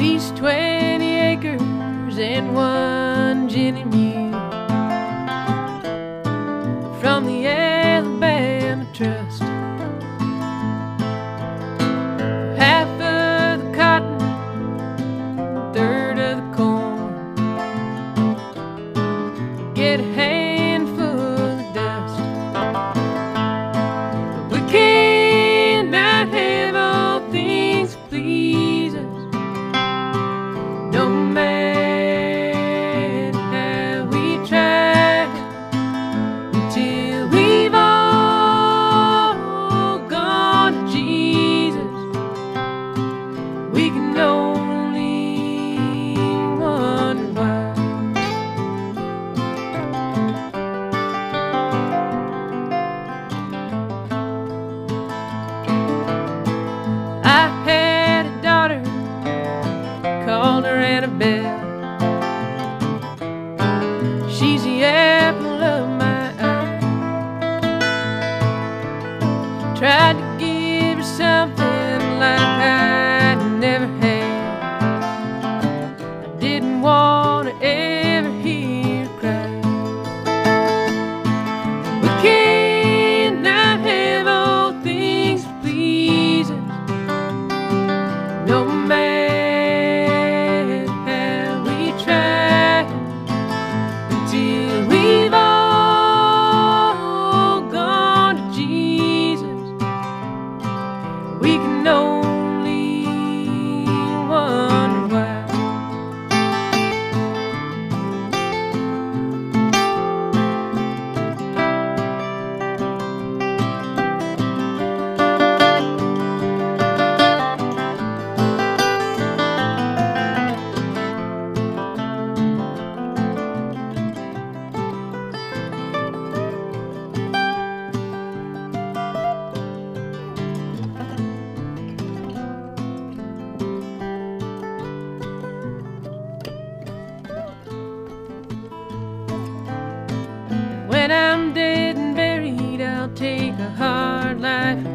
Leased 20 acres and one gin and mule from the Alabama Trust. Half of the cotton, a third of the corn. Get a handful of dust, but we cannot have all things that please us. Annabelle, she's the apple of my eye. Tried to give her something like I never had. I didn't want to ever hear her cry. We cannot have all things that please us. No matter when I'm dead and buried, I'll take a hard life.